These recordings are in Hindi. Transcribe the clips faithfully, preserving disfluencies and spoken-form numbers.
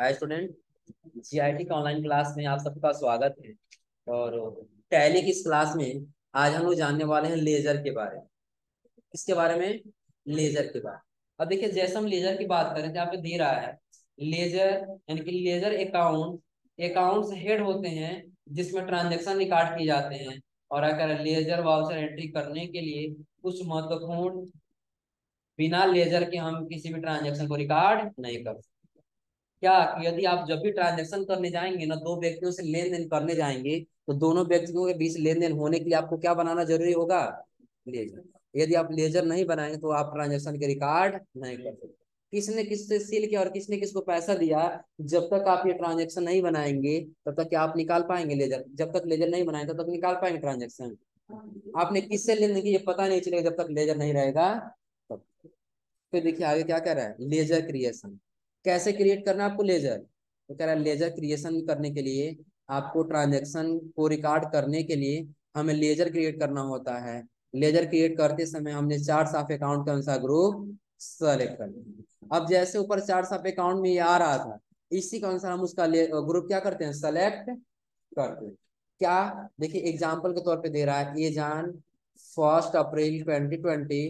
हाय स्टूडेंट, जीआईटी का ऑनलाइन क्लास में आप सबका स्वागत है। और टैली की इस क्लास में आज हम लोग जानने वाले हैं लेजर के बारे में। किसके बारे में? लेजर के बारे में। अब देखिए, जैसे हम लेजर की बात करें तो यहाँ पे दे रहा है लेजर, यानी कि लेजर अकाउंट अकाउंट्स हेड होते हैं जिसमें ट्रांजेक्शन रिकॉर्ड किए जाते हैं। और अगर लेजर वाउचर एंट्री करने के लिए कुछ महत्वपूर्ण, बिना लेजर के हम किसी भी ट्रांजेक्शन को रिकॉर्ड नहीं कर सकते। क्या कि यदि आप जब भी ट्रांजेक्शन करने जाएंगे ना, दो व्यक्तियों से लेन देन करने जाएंगे, तो दोनों व्यक्तियों के बीच लेन देन होने के लिए आपको क्या बनाना जरूरी होगा? लेजर। यदि आप लेजर नहीं बनाएंगे तो आप ट्रांजेक्शन के रिकॉर्ड नहीं कर सकते। किसने किससे सील किया और किसने किसको पैसा दिया, जब तक आप ये ट्रांजेक्शन नहीं बनाएंगे तब तक क्या आप निकाल पाएंगे लेजर? जब तक लेजर नहीं बनाएंगे तब तक निकाल पाएंगे ट्रांजेक्शन। आपने किससे लेन देन की ये पता नहीं चलेगा जब तक लेजर नहीं रहेगा। तब फिर देखिए आगे क्या कह रहा है, लेजर क्रिएशन कैसे क्रिएट करना आपको लेजर। तो कह रहा है लेजर क्रिएशन करने के लिए आपको ट्रांजैक्शन को रिकॉर्ड करने के लिए हमें लेजर क्रिएट करना होता है। लेजर क्रिएट करते समय हमने चार्ट ऑफ अकाउंट के अनुसार ग्रुप सेलेक्ट कर लिया। अब जैसे ऊपर चार्ट ऑफ अकाउंट में ये आ रहा था, इसी के अनुसार हम उसका ग्रुप क्या करते हैं? सेलेक्ट करते हैं। क्या देखिए, एग्जाम्पल के तौर पर दे रहा है, ये जान first April twenty twenty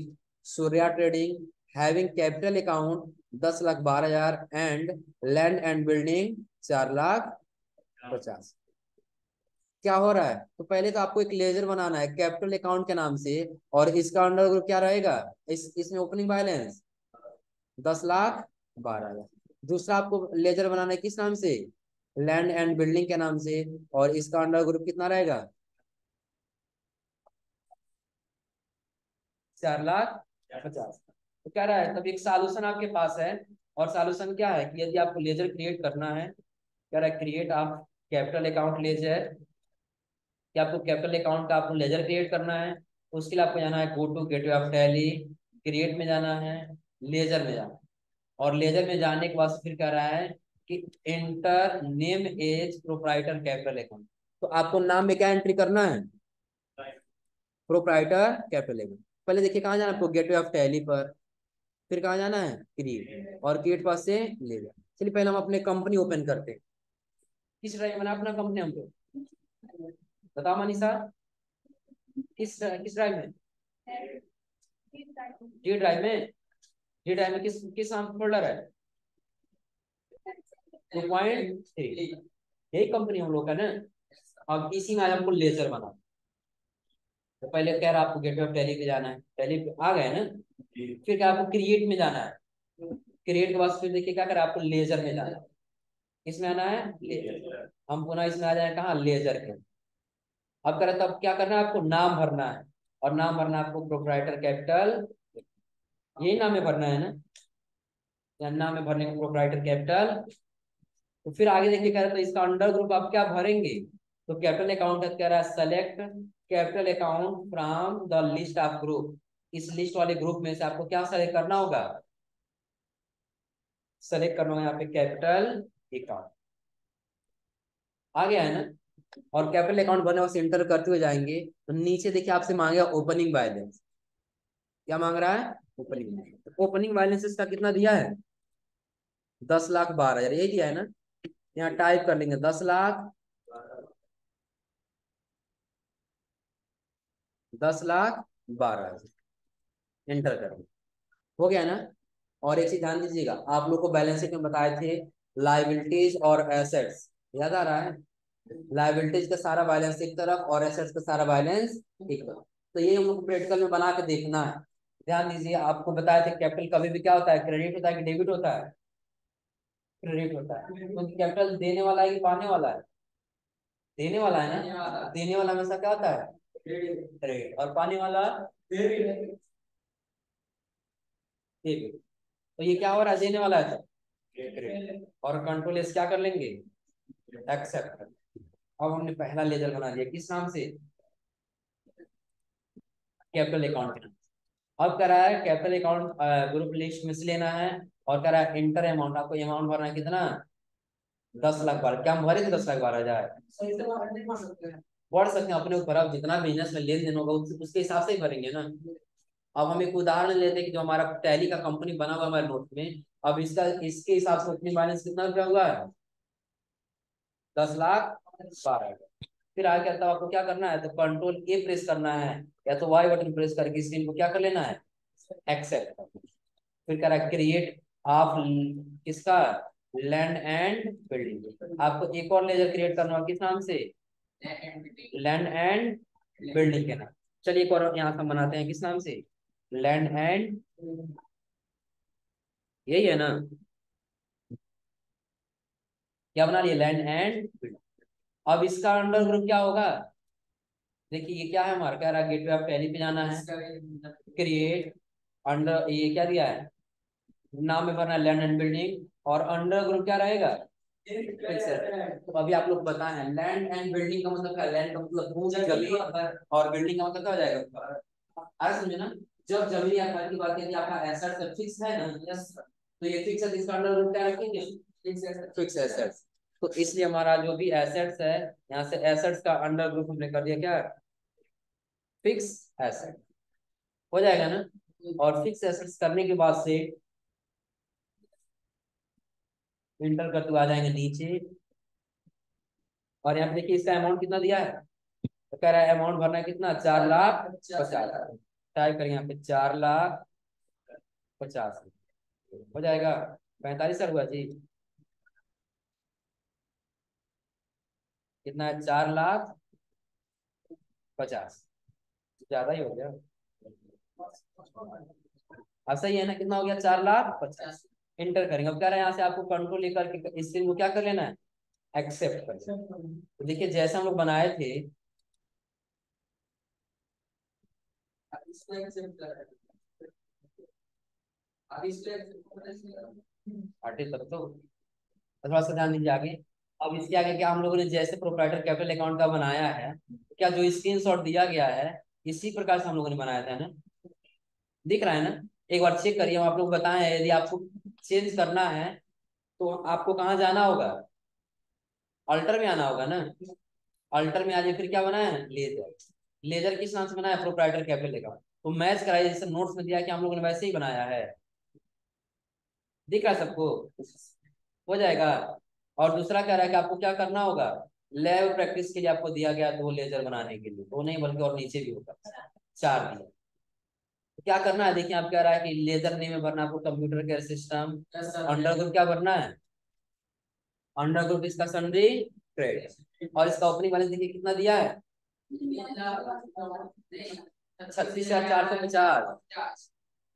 Surya trading having capital account दस लाख बारह हजार एंड लैंड एंड बिल्डिंग चार लाख पचास। क्या हो रहा है? तो पहले तो आपको एक लेजर बनाना है कैपिटल अकाउंट के नाम से, और इसका अंडर ग्रुप क्या रहेगा? इस इसमें ओपनिंग बैलेंस दस लाख बारह हजार। दूसरा आपको लेजर बनाना है किस नाम से? लैंड एंड बिल्डिंग के नाम से, और इसका अंडर ग्रुप कितना रहेगा? चार लाख पचास। तो क्या रहा है, तब एक सॉल्यूशन आपके पास है। और सॉल्यूशन क्या है कि यदि आपको लेजर क्रिएट करना है, क्या रहा है, क्रिएट आप कैपिटल अकाउंट लेजर। कि आपको कैपिटल अकाउंट का आपको लेजर क्रिएट करना है, उसके लिए आपको जाना है go to gateway of Tally, create में जाना है, लेजर में जाना है। और लेजर में जाने के बाद फिर कह रहा है कि enter name as proprietor capital account. तो आपको नाम में क्या एंट्री करना है? Proprietor capital account. पहले देखिए कहाँ जाना है आपको, गेटवे ऑफ टैली पर, फिर कहाँ जाना है क्रिएट, और क्रिएट पास से लेजर। चलिए पहले हम अपने कंपनी ओपन करते हैं। किस ड्राइव में अपना कंपनी हमको बताओ मनीषा, किस किस ड्राइव में? जी ड्राइव में। जी ड्राइव में किस किस फोल्डर है? Two point three. यही कंपनी हम लोग का ना। अब इसी में आपको लेजर बना। तो पहले कह रहा आपको गेटवे ऑफ टैली पे जाना है, टैली पे आ गए ना। फिर क्या आपको क्रिएट में जाना है, क्रिएट के बाद फिर देखिए क्या करें, आपको लेजर में जाना है, इसमें आना है लेजर। हम पुनः इसमें आ जाए कहाँ, लेजर के। अब करें तब क्या करना है, आपको नाम भरना है, और नाम भरना आपको प्रोप्राइटर कैपिटल, यही नाम में भरना है ना, या नाम में भरने को प्रोप्राइटर कैपिटल। तो फिर आगे देखिए कह रहे तो इसका अंडर ग्रुप आप क्या भरेंगे? तो कैपिटल अकाउंट का कह रहा है select capital account from the list of group. इस लिस्ट वाले ग्रुप में से आपको क्या सेलेक्ट करना होगा? सेलेक्ट करना होगा यहाँ पे कैपिटल अकाउंट। आ गया है ना। और कैपिटल अकाउंट बने वहां से एंटर करते हुए जाएंगे तो नीचे देखिए आपसे मांगेगा ओपनिंग बैलेंस। क्या मांग रहा है? Opening balance. ओपनिंग बैलेंस इसका कितना दिया है? दस लाख बारह हजार यही दिया है ना। यहाँ टाइप कर लेंगे दस लाख दस लाख बारह हजार, एंटर करें। हो गया ना। और एक चीज ध्यान दीजिएगा, आप लोग को बैलेंस शीट में बताए थे लायबिलिटीज और एसेट्स, याद आ रहा है? लायबिलिटीज का सारा बैलेंस एक तरफ और एसेट्स का सारा बैलेंस एक तरफ। तो ये हम लोग प्रैक्टिकल में बना के देखना है। ध्यान दीजिए, आपको बताए थे कैपिटल कभी भी क्या होता है, क्रेडिट होता है कि डेबिट होता है? क्रेडिट होता है। तो कैपिटल देने वाला है कि पाने वाला है? देने वाला है ना। देने वाला हमेशा क्या होता है? क्रेडिट। और पाने वाला डेबिट। तो ये क्या हो रहा है, देने वाला है क्रेडिट, और कंट्रोल एस क्या कर लेंगे, एक्सेप्ट। अब हमने पहला लेजर बना दिया किस नाम से? कैपिटल अकाउंट के नाम। अब कह रहा है कैपिटल अकाउंट ग्रुप लिस्ट में से लेना है, और कह रहा है इंटर अमाउंट। आपको अमाउंट भरना है कितना? दस लाख बारह। क्या हम भरे थे दस लाख बारह हजार? बढ़ सकते हैं अपने ऊपर। आप जितना बिजनेस में लेन देन होगा उसके हिसाब से ही भरेंगे ना। अब हम एक उदाहरण लेते हैं कि जो हमारा टैली का कंपनी बना हुआ हमारे नोट में, अब इसका इसके हिसाब से ओपनिंग बैलेंस कितना क्या हुआ है, दस लाख बारह हजार। फिर आगे कहता है आपको क्या करना है, तो कंट्रोल ए प्रेस करना है या तो वाई बटन प्रेस करके स्क्रीन को क्या कर लेना है, एक्सेप्ट। फिर कह रहा है क्रिएट ऑफ किसका, लैंड एंड बिल्डिंग। आपको एक और लेजर क्रिएट करना होगा किस नाम से, लैंड एंड बिल्डिंग के नाम। चलिए एक और यहाँ हम बनाते हैं किस नाम से, लैंड एंड, यही है ना, क्या बना रही है, लैंड एंड बिल्डिंग। अब इसका अंडर ग्रुप क्या होगा, देखिए ये क्या है हमारा, कह रहा है गेटवे ऑफ टैली पे जाना है, क्रिएट अंडर, ये क्या दिया है नाम में भरना लैंड एंड बिल्डिंग, और अंडर ग्रुप क्या रहेगा। तो अभी आप लोग बताएं लैंड एंड बिल्डिंग का मतलब क्या, लैंड का मतलब भूमि और बिल्डिंग का मतलब क्या हो जाएगा, आज समझे ना। जब जमीन आकार की बात है कि आपका एसेट सब फिक्स है ना, यस, तो ये फिक्स है, इसका अंडर ग्रुप क्या रखेंगे, फिक्स एसेट, फिक्स एसेट्स। तो इसलिए हमारा जो भी एसेट्स है यहाँ से एसेट्स का अंडर ग्रुप हमने कर दिया क्या, फिक्स एसेट हो जाएगा ना। और फिक्स एसेट्स करने के बाद से इंटर करते हुए आ जाएंगे नीचे, और यहाँ पे देखिए इसका अमाउंट कितना दिया है, तो कह रहा है अमाउंट भरना है कितना, चार लाख पचास। टाइप करेंगे यहाँ पे चार लाख पचास हो जाएगा, पैंतालीस सर हुआ जी, कितना है चार लाख पचास, ज्यादा ही हो गया। अब सही है ना, कितना हो गया चार लाख पचास। इंटर करेंगे, अब कह रहे हैं यहाँ से आपको कंट्रोल लेकर के इस चीज को क्या कर लेना है, एक्सेप्ट कर। तो देखिए जैसे हम लोग बनाए थे तो थोड़ा सा ध्यान दीजिए आगे। अब इसके आगे क्या हम लोगों ने जैसे प्रोप्राइटर कैपिटल अकाउंट का बनाया है, क्या जो स्क्रीनशॉट दिया गया है इसी प्रकार से हम लोगों ने बनाया था ना, दिख रहा है ना। एक बार चेक करिए, हम आप लोग बताएं यदि आपको चेंज करना है तो आपको कहाँ जाना होगा, अल्टर में आना होगा ना। अल्टर में आज फिर क्या बनाया है, लेजर। लेजर किस नाम से बनाया, प्रोप्राइटर कैपिटल अकाउंट। तो मैच कराइए, जैसे नोट्स में दिया कि हम लोगों ने वैसे ही बनाया है, दिख रहा सबको, हो जाएगा। और दूसरा कह रहा है कि आपको क्या करना होगा, लैब प्रैक्टिस के लिए आपको दिया गया तो लेजर बनाने के लिए, वो नहीं बल्कि और नीचे भी होगा चार दिया। क्या करना है, देखिए आप कह रहा है कि लेजर नेम में भरना आपको computer care system, under group क्या भरना है, अंडर ग्रुप इसका सन्डे ट्रेड, और इसका ओपनिंग बैलेंस देखिए कितना दिया है, छत्तीस हजार चार सौ पचास।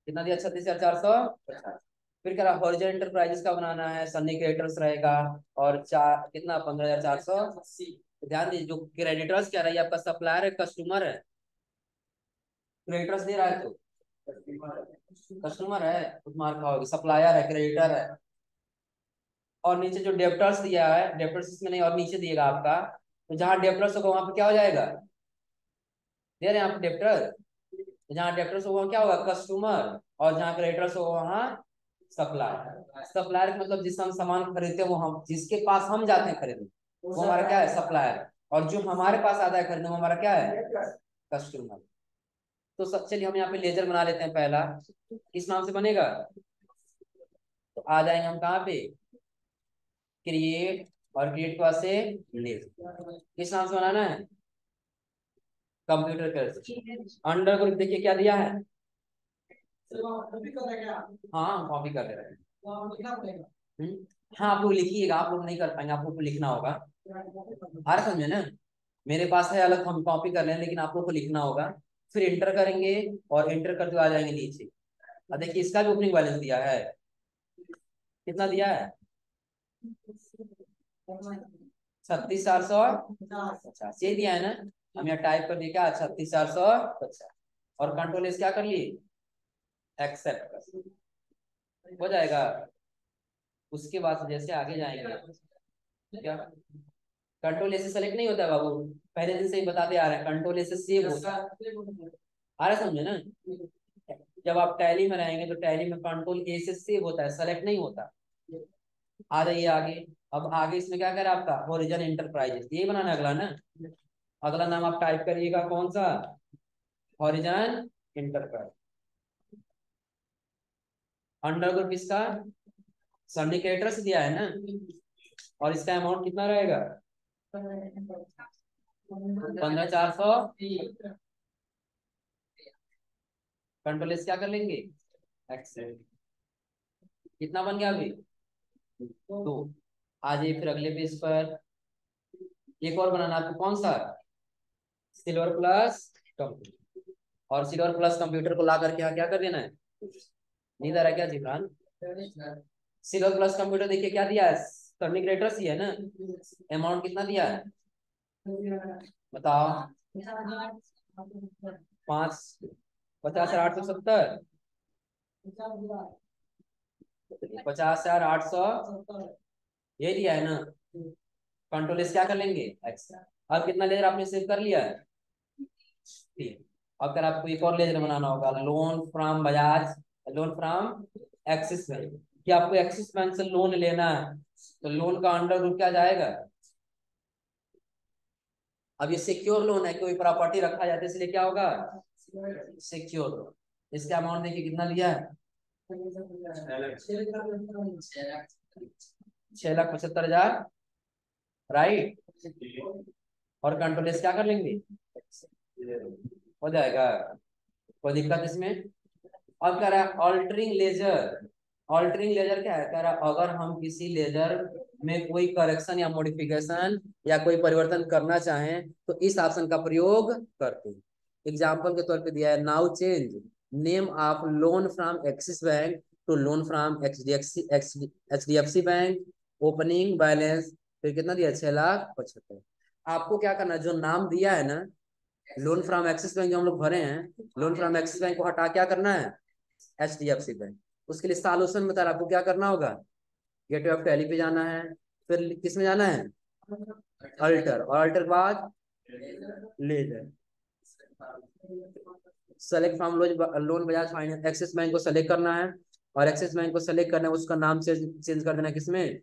कितना दिया, छत्तीस हजार चार सौ पचास। फिर कह रहा हॉरिजन एंटरप्राइजेस का बनाना है, सन्नी क्रेडिटर्स रहेगा, और चार कितना पंद्रह हजार चार सौ। ध्यान दीजिए जो क्रेडिटर्स कह रहा है आपका सप्लायर है, कस्टमर है, क्रेडिटर्स दे रहा है तो कस्टमर है, मार खाओगे, सप्लायर है, क्रेडिटर है। और नीचे जो डेब्टर्स दिया है, डेब्टर्स इसमें नहीं और नीचे दिएगा आपका, तो जहां डेब्टर्स होगा वहां पे क्या हो जाएगा, दे रहे हैं आप डेब्टर, जहां डेब्टर्स होगा क्या होगा, कस्टमर, और जहां क्रेडिटर्स होगा वहां सप्लायर। सप्लायर मतलब जिससे हम सामान खरीदते हैं वो हम, जिसके पास हम जाते हैं खरीदने वो हमारा क्या है, सप्लायर, और जो हमारे पास आता है खरीदने वो हमारा क्या है, कस्टमर। तो सब चलिए हम यहाँ पे लेजर बना लेते हैं, पहला किस नाम से बनेगा, तो आ जाएंगे हम कहाँ पे, क्रिएट, और क्रिएट के बाद से लेजर किस नाम से बनाना है, कंप्यूटर कर। अंडर ग्रुप देखिए क्या दिया है, हाँ कॉपी कर रहे हैं, हाँ आप लोग लिखिएगा, आप लोग नहीं कर पाएंगे, आप लोग को लिखना होगा, हर समझे ना। मेरे पास है अलग, हम कॉपी कर रहे हैं, लेकिन आप लोग को लिखना होगा। फिर इंटर करेंगे और इंटर करते हुए आ जाएंगे नीचे, और देखिए इसका भी ओपनिंग बैलेंस दिया है, कितना दिया है, छत्तीस हजार चार सौ पचास, ये दिया है ना। हम यहाँ टाइप कर दिया क्या, छत्तीस हजार चार सौ पचास, और कंट्रोल एस क्या कर लिए, एक्सेप्ट कर, हो जाएगा। उसके बाद जैसे आगे जाएंगे, क्या कंट्रोल एस सेलेक्ट नहीं होता है बाबू, पहले दिन से ही बताते आ रहे हैं, कंट्रोल एस सेव होता है, आ रहा समझे ना। जब आप टैली में रहेंगे तो टैली में कंट्रोल ए से सेव होता है, सेलेक्ट नहीं होता। आ जाइए आगे, अब आगे इसमें क्या कर रहा है आपका, होरिजन एंटरप्राइजेस, ये बनाना अगला ना, अगला नाम आप टाइप करिएगा कौन सा, होरिजन एंटरप्राइज। अंडर को किसका सिंडिकेटर से दिया है ना, और इसका अमाउंट कितना रहेगा पंद्रह चार सौ कंट्रोल क्या कर लेंगे एक्सेल। कितना बन गया अभी तो आ जाइए फिर अगले पेज पर एक और बनाना आपको कौन सा सिल्वर प्लस कंप्यूटर, और सिल्वर प्लस कंप्यूटर को ला करके यहाँ क्या कर देना है नींद आ रहा है क्या जिब्रान। सिल्वर प्लस कंप्यूटर देखिए क्या दिया है टर्निंग रेटर्स ही है ना, अमाउंट कितना दिया है बताओ पांच पचास हजार आठ सौ सत्तर पचास हजार आठ सौ ये दिया है ना, कंट्रोल क्या कर लेंगे एक्स्ट्रा। अब कितना लेजर आपने सेव कर लिया है तीन। अगर आपको एक और लेजर बनाना होगा loan from Bajaj loan from Axis bank, कि आपको एक्सिस बैंक से लोन लेना है तो लोन का अंडर रूट क्या जाएगा। अब ये सिक्योर लोन है, कोई प्रॉपर्टी रखा जाता है इसलिए क्या होगा सिक्योर लोन। इसका अमाउंट देखिए कितना लिया है छह लाख पचहत्तर हजार राइट, और कंट्रोल क्या कर लेंगे हो जाएगा, कोई दिक्कत इसमें। अब कह रहा है ऑल्टरिंग लेजर, ऑल्टरिंग लेजर क्या है कह रहा है अगर हम किसी लेजर में कोई करेक्शन या मॉडिफिकेशन या कोई परिवर्तन करना चाहें तो इस ऑप्शन का प्रयोग करते हैं। एग्जाम्पल के तौर पे दिया है now change name of loan from Axis bank to loan from H D F C H D F C bank opening balance फिर कितना दिया छह लाख पचहत्तर। आपको क्या करना है जो नाम दिया है ना लोन फ्रॉम एक्सिस बैंक जो हम लोग भरे हैं लोन फ्रॉम एक्सिस बैंक को हटा क्या करना है H D F C bank. उसके लिए सॉल्यूशन बता रहा आपको क्या करना होगा गेटवे ऑफ टैली पे जाना है, फिर किस में जाना है अल्टर, और अल्टर के बाद ledger. Select from loan Bajaj finance Axis bank को सेलेक्ट करना है, और एक्सिस बैंक को सेलेक्ट करना है उसका नाम से चेंज कर देना है किसमें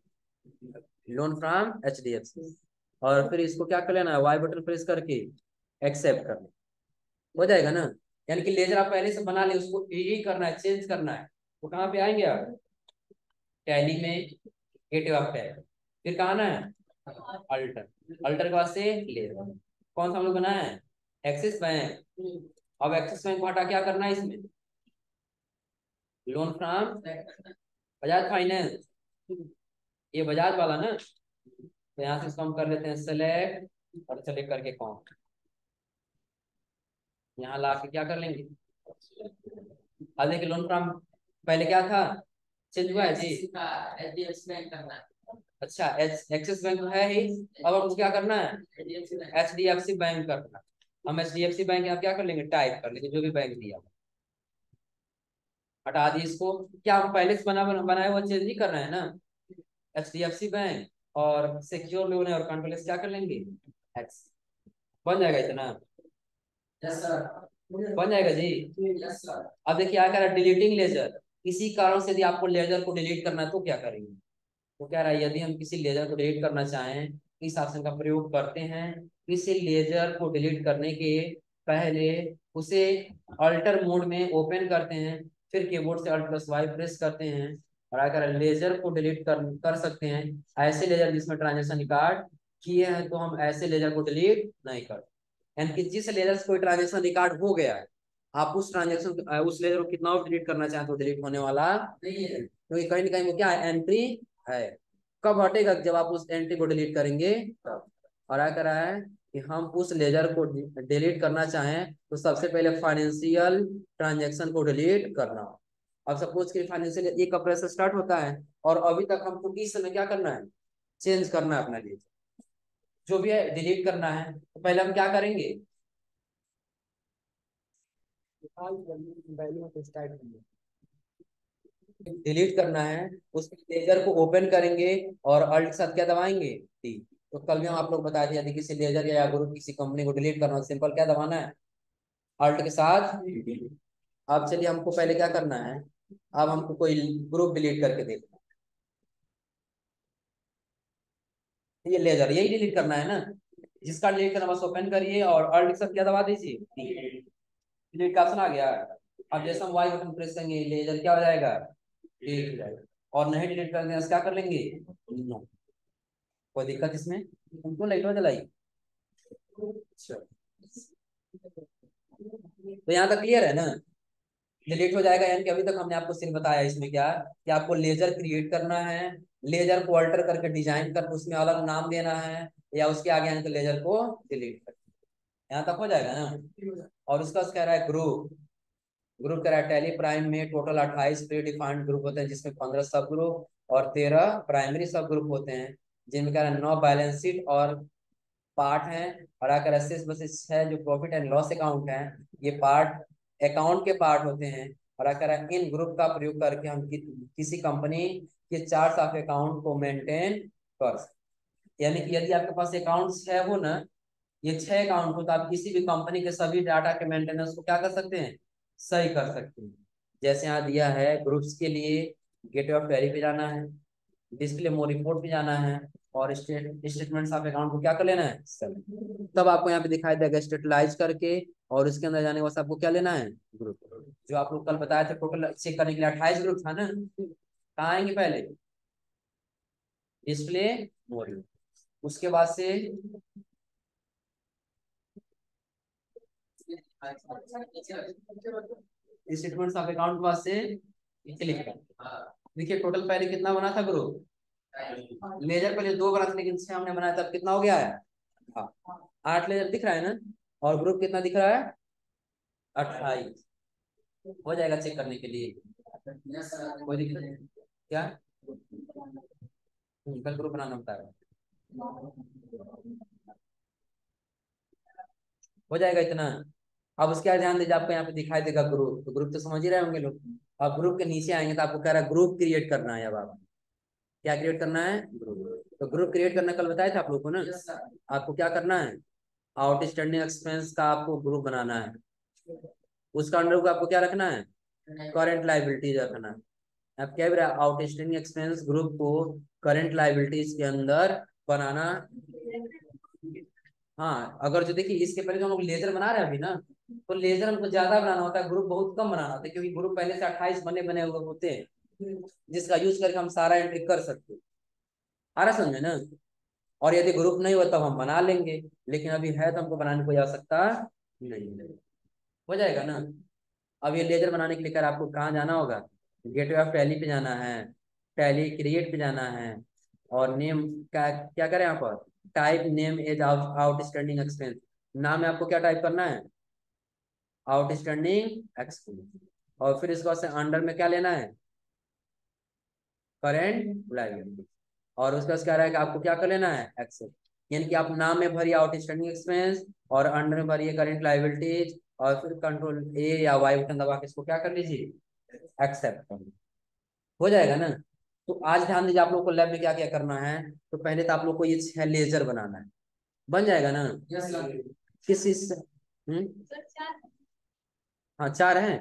loan from H D F C, और फिर इसको क्या कर लेना है वाई बटन प्रेस करके एक्सेप्ट करना हो जाएगा ना। यानी कि लेजर आप पहले से बना ले, उसको यही करना है चेंज करना है। वो कहाँ पे आएंगे आप टैली में गेटवे ऑफ टैली, फिर कहाँ आना है अल्टर, अल्टर के बाद से लेजर। कौन सा हम लोग बनाया है एक्सिस बैंक। अब एक्सिस बैंक को हटा क्या करना है इसमें लोन फ्रॉम बजाज फाइनेंस, ये बजाज वाला ना, तो यहाँ से इसको हम कर लेते हैं सेलेक्ट और सेलेक्ट करके कौन यहाँ ला के क्या कर लेंगे। अब देखिए लोन फ्रॉम पहले क्या था चेंज हुआ है जी अच्छा एक्सिस बैंक है ही, अब आपको क्या करना है H D F C bank करना। हम H D F C bank यहाँ क्या कर लेंगे टाइप कर लेंगे जो भी बैंक दिया हटा दिए इसको। क्या हम पहले से बना बनाए हुआ चेंज नहीं कर रहे हैं ना H D F C bank और सिक्योर लोन है और कंट्रोल क्या कर लेंगे एक्स बन जाएगा इतना Yes, बन जाएगा जी yes, अब देखिए क्या कह रहा है डिलीटिंग लेजर। किसी कारण से यदि आपको लेजर को डिलीट करना है तो क्या करेंगे, तो कह रहा है यदि हम किसी लेजर को डिलीट करना चाहें इस ऑप्शन का प्रयोग करते हैं। किसी लेजर को डिलीट करने के पहले उसे अल्टर मोड में ओपन करते हैं, फिर कीबोर्ड से अल्ट प्लस वाई प्रेस करते हैं, और अगर लेजर को डिलीट कर, कर सकते हैं ऐसे लेजर जिसमें ट्रांजेक्शन रिकॉर्ड किए हैं तो हम ऐसे लेजर को डिलीट नहीं करते। यानी कि जिस लेजर से कोई ट्रांजेक्शन रिकॉर्ड हो गया है आप उस ट्रांजेक्शन उस लेजर को कितना डिलीट करना चाहते हो डिलीट होने वाला नहीं है, क्योंकि कहीं ना कहीं क्या है एंट्री है। कब हटेगा जब आप उस एंट्री को डिलीट करेंगे तब। और आ रहा है कि हम उस लेजर को डिलीट करना चाहें तो सबसे पहले फाइनेंशियल ट्रांजेक्शन को डिलीट करना। अब सपोज कि फाइनेंशियल एक अप्रैल से स्टार्ट होता है और अभी तक हमको इस समय क्या करना है चेंज करना है अपना लेजर जो भी है डिलीट करना है, तो पहले हम क्या करेंगे डिलीट करना है उस लेजर को ओपन करेंगे और अल्ट साथ क्या दबाएंगे टी। तो कल भी हम आप लोग बता दिया था किसी लेजर या ग्रुप किसी कंपनी को डिलीट करना सिंपल क्या दबाना है अल्ट के साथ। अब चलिए हमको पहले क्या करना है अब हमको कोई ग्रुप डिलीट करके देखना ये लेजर यही डिलीट करना है ना, जिसका डिलीट करना बस ओपन करिए और अल्ट सब क्या दबा दीजिए डिलीट का ऑप्शन आ गया। अब जैसे हम वाई बटन प्रेस करेंगे लेजर क्या हो जाएगा एक लाख और नहीं डिलीट कर देंगे क्या कर लेंगे नो, कोई दिक्कत इसमें हमको लाइट हो जलाई। तो यहाँ तक क्लियर है ना, डिलीट हो जाएगा। यानी कि अभी तक हमने आपको सिर्फ बताया इसमें क्या कि आपको लेजर क्रिएट करना है, लेजर को अल्टर करके डिजाइन करके उसमें अलग नाम देना है या उसके आगे यानी कि लेजर को डिलीट करना है। यहाँ तक हो जाएगा ना। और उसका कह रहा है ग्रुप, ग्रुप कह रहा है टैली प्राइम में टोटल अट्ठाईस प्री डिफाइंड ग्रुप होते हैं जिसमें पंद्रह सब ग्रुप और तेरह प्राइमरी सब ग्रुप होते हैं, जिनमें कह रहा है नौ बैलेंस शीट और पार्ट हैं और आकर शेष बस है जो प्रॉफिट एंड लॉस अकाउंट है, ये पार्ट अकाउंट के पार्ट होते हैं। और अगर इन ग्रुप का प्रयोग करके हम कि, किसी कंपनी के चार्ट ऑफ अकाउंट को मेंटेन कर सकते। यानी कि यदि आपके पास अकाउंट्स है वो ना, ये छह अकाउंट हो, तो आप किसी भी कंपनी के सभी डाटा के मेंटेनेंस को क्या कर सकते हैं, सही कर सकते हैं। जैसे यहाँ दिया है ग्रुप्स के लिए गेटवे ऑफ टैली पे जाना है, डिस्प्ले मोड रिपोर्ट पे जाना है और स्टेट स्टेटमेंट ऑफ अकाउंट को क्या कर लेना है सर। तब आपको यहाँ पे दिखाई देगा स्टेटलाइज करके और उसके अंदर जाने के बाद आपको क्या लेना है ग्रुप, जो आप लोग कल बताया था टोटल चेक करने के लिए अट्ठाईस ग्रुप था ना। कहाँ आएंगे पहले डिस्प्ले मोड, उसके बाद से स्टेटमेंट ऑफ अकाउंट के बाद से क्लिक कर। देखिए टोटल पहले कितना बना था ग्रुप, लेजर पहले दो बना था लेकिन छह हमने बनाया था, कितना हो गया है आठ लेजर दिख रहा है ना, और ग्रुप कितना दिख रहा है अट्ठाईस। हो जाएगा चेक करने के लिए कोई दिक्कत नहीं क्या, कल ग्रुप बनाना बताएगा, हो जाएगा इतना। अब उसके बाद ध्यान दीजिए आपको यहाँ पे दिखाई देगा ग्रुप, तो ग्रुप तो समझ ही रहे होंगे लोग। अब ग्रुप के नीचे आएंगे तो आपको कह रहा है ग्रुप क्रिएट करना है। अब आप क्या क्रिएट करना है ग्रुप, तो ग्रुप क्रिएट करना कल बताया था आप लोग को ना। आपको क्या करना है आउटस्टैंडिंग एक्सपेंस का आपको ग्रुप बनाना है, उसका अंडर को आपको क्या रखना है करंट लाइबिलिटीज रखना है। आप क्या आउटस्टैंडिंग एक्सपेंस ग्रुप को करंट लाइबिलिटीज के अंदर बनाना। हाँ अगर जो देखिए इसके पहले जो हम लोग लेजर बना रहे हैं अभी ना, तो लेजर हमको ज्यादा बनाना होता है, ग्रुप बहुत कम बनाना होता है, क्योंकि ग्रुप पहले से अट्ठाईस बने बने हुए होते हैं जिसका यूज करके हम सारा एंट्री कर सकते हैं। आ रहा समझे ना। और यदि ग्रुप नहीं होता तो हम बना लेंगे, लेकिन अभी है तो हमको बनाने को जा सकता नहीं, हो जाएगा ना। अब ये लेजर बनाने के लिए कर आपको कहाँ जाना होगा, गेटवे ऑफ टैली पे जाना है, टैली क्रिएट पे जाना है और नेम का क्या करें यहाँ पर type name as outstanding expense, नाम में आपको क्या टाइप करना है आउटस्टैंडिंग एक्सपेंस और फिर इसको से अंडर में क्या लेना है करेंट लाइबिलिटी और उसका कह रहा है कि आपको क्या कर लेना है एक्सेल। यानी कि आप नाम में भरिए आउटस्टैंडिंग एक्सपेंस और अंडर में भरिए करंट लाइबिलिटीज और फिर कंट्रोल ए या वाई बटन दबा के इसको क्या कर लीजिए एक्सेप्ट कर लीजिए, हो जाएगा ना। तो आज ध्यान दीजिए आप लोग को लैब में क्या क्या करना है। तो पहले तो आप लोग को ये छह लेजर बनाना है, बन जाएगा ना। किस चीज हाँ चार है,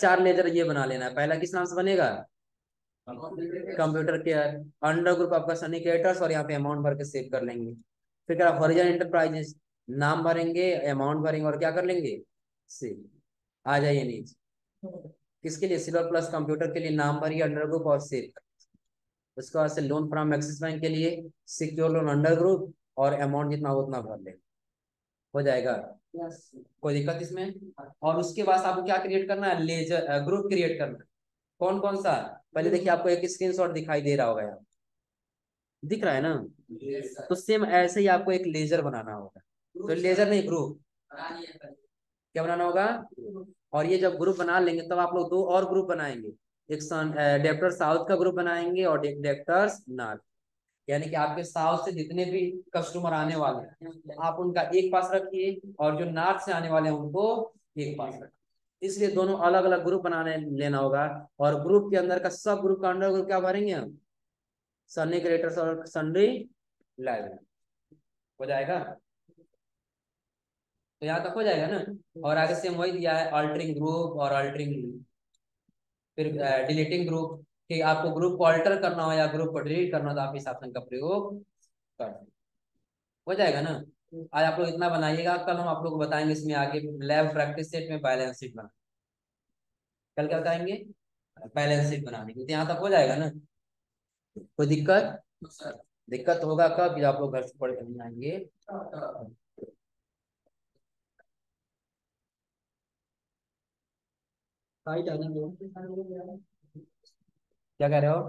चार लेजर ये बना लेना है। पहला किस नाम से बनेगा कंप्यूटर केयर, अंडर ग्रुप आपका सनिकेटर्स और यहाँ पे अमाउंट भर के सेव कर लेंगे। फिर क्या हॉरिजन एंटरप्राइजेस, नाम भरेंगे अमाउंट भरेंगे और क्या कर लेंगे सेव। आ जाइए नीचे किसके लिए सिल्वर प्लस कंप्यूटर के लिए नाम भरिए अंडर ग्रुप और सेव। उसके बाद से लोन फ्रॉम एक्सिस बैंक के लिए सिक्योर लोन अंडर ग्रुप और अमाउंट जितना हो उतना भर लेंगे, हो जाएगा yes. कोई दिक्कत इसमें। और उसके बाद आपको क्या क्रिएट करना है लेजर ग्रुप क्रिएट करना है। कौन कौन सा पहले देखिए आपको एक स्क्रीनशॉट दिखाई दे रहा होगा यहाँ दिख रहा है ना yes, तो सेम ऐसे ही आपको एक लेजर बनाना होगा। तो लेजर नहीं ग्रुप क्या बनाना होगा। और ये जब ग्रुप बना लेंगे तब तो आप लोग दो और ग्रुप बनाएंगे, एक डेब्टर साउथ का ग्रुप बनाएंगे और एक डेब्टर्स नॉर्थ। यानी कि आपके साउथ से जितने भी कस्टमर आने वाले हैं आप उनका एक पास रखिए और जो नॉर्थ से आने वाले हैं उनको एक पास रखिए, इसलिए दोनों अलग अलग ग्रुप बनाने लेना होगा। और ग्रुप के अंदर का सब ग्रुप का अंडर ग्रुप क्या भरेंगे हम सनी क्रेडिटर्स और सनी लायबिलिटी, हो जाएगा। तो यहाँ तक हो जाएगा ना। और आगे सेम वही दिया है अल्टरिंग ग्रुप और अल्टरिंग फिर डिलीटिंग ग्रुप कि आपको ग्रुप को अल्टर करना हो या ग्रुप को डिलीट करना हो तो आप इस ऑप्शन का प्रयोग कर, हो जाएगा ना। आज आप लोग इतना बनाइएगा, कल हम आप लोग को बताएंगे इसमें आगे लैब प्रैक्टिस सेट में बैलेंस शीट बना, कल क्या बताएंगे बैलेंस शीट बनाने की। यहाँ तक हो जाएगा ना, कोई दिक्कत दिक्कत होगा कब, आप लोग घर से पढ़ कर आएंगे। क्या कह रहे हो,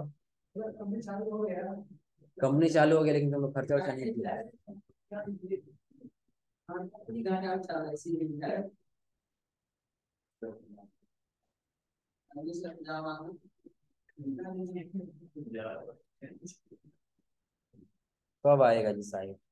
कंपनी चालू हो गया, कंपनी चालू हो गया लेकिन तुम लोग खर्चा वर्चा नहीं किया है। कब आएगा जी साहिब?